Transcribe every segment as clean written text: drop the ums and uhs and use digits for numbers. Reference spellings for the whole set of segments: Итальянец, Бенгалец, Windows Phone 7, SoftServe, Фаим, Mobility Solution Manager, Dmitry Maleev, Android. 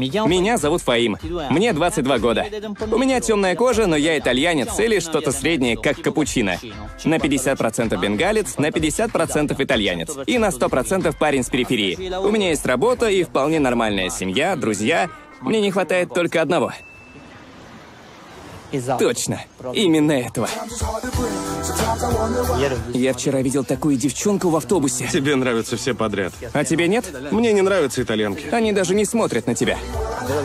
Меня зовут Фаим. Мне 22 года. У меня темная кожа, но я итальянец или что-то среднее, как капучино. На 50% бенгалец, на 50% итальянец. И на 100% парень с периферии. У меня есть работа и вполне нормальная семья, друзья. Мне не хватает только одного. Точно, именно этого. Я вчера видел такую девчонку в автобусе. Тебе нравятся все подряд. А тебе нет? Мне не нравятся итальянки. Они даже не смотрят на тебя.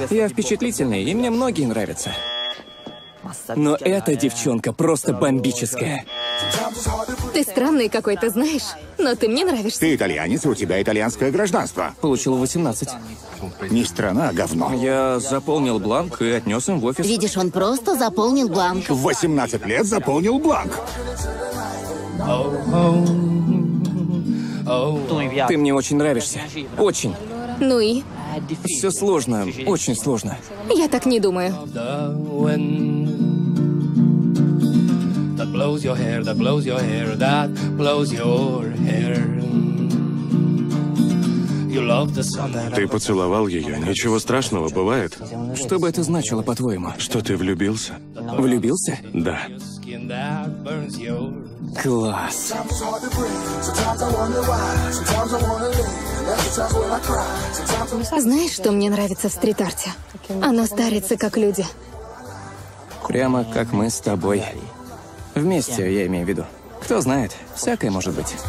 Я впечатлительный, и мне многие нравятся. Но эта девчонка просто бомбическая. Ты странный какой-то, знаешь, но ты мне нравишься. Ты итальянец, у тебя итальянское гражданство. Получил 18. Не страна, а говно. Я заполнил бланк и отнес им в офис. Видишь, он просто заполнил бланк. В 18 лет заполнил бланк. Ты мне очень нравишься. Очень. Ну и? Все сложно, очень сложно. Я так не думаю. That blows your hair, that blows your hair. You love the sun. Ты поцеловал ее, ничего страшного, бывает. Что бы это значило, по-твоему? Что ты влюбился? Влюбился? Да. Класс. Знаешь, что мне нравится в стрит-арте? Оно старится, как люди. Прямо как мы с тобой. Вместе, я имею в виду. Кто знает, всякое может быть.